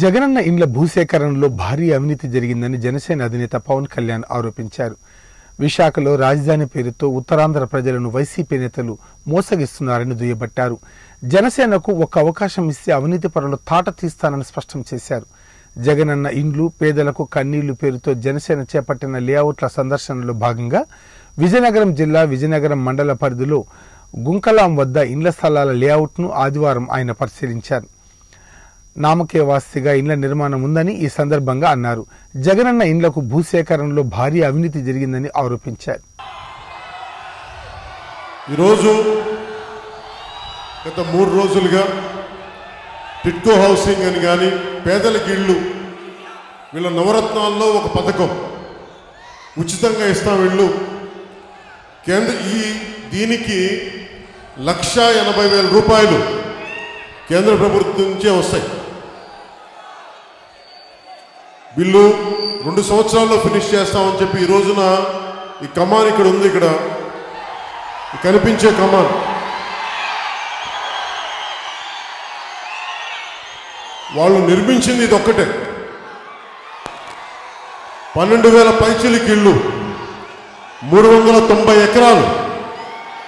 జగనన్న ఇండ్ల భూసేకరణలో భారీ అవినీతి జరిగిందని జనసేన అధినేత పవన్ కళ్యాణ్ ఆరోపించారు. విశాఖలో రాజధాని పేరుతో ఉత్తరాంధ్ర ప్రజలను వైసీపీ నేతలు మోసగిస్తున్నారని దుయ్యబట్టారు. జనసేనకు ఒక అవకాశం ఇస్తే అవినీతి పరులు తాట తీస్తానని స్పష్టం చేశారు. జగనన్న ఇండ్లు పేదలకు కన్నీళ్లు పేరుతో జనసేన చేపట్టిన లేఅవుట్ల సందర్శనలో భాగంగా విజయనగరం జిల్లా విజయనగరం మండల పరిధిలో గుంకలాం వద్ద ఇండ్ల స్థలాల లేఅవుట్ను ఆదివారం ఆయన పరిశీలించారు. నామకే వాస్తిగా ఇండ్ల నిర్మాణం ఉందని ఈ సందర్భంగా అన్నారు. జగనన్న ఇండ్లకు భూసేకరణలో భారీ అవినీతి జరిగిందని ఆరోపించారు. ఈరోజు గత 3 రోజులుగా టిట్కో హౌసింగ్ అని కానీ పేదలకు ఇళ్ళు వీళ్ళ నవరత్నాల్లో ఒక పథకం ఉచితంగా ఇస్తాం ఇళ్ళు కేంద్ర ఈ దీనికి 1,80,000 రూపాయలు కేంద్ర ప్రభుత్వం నుంచే వస్తాయి. బిల్లు 2 సంవత్సరాల్లో ఫినిష్ చేస్తామని చెప్పి ఈ రోజున ఈ కమాన్ ఇక్కడ ఉంది. ఇక్కడ కనిపించే కమాన్ వాళ్ళు నిర్మించింది ఇది ఒక్కటే. 12,000 పైచిలికి ఇళ్ళు 390 ఎకరాలు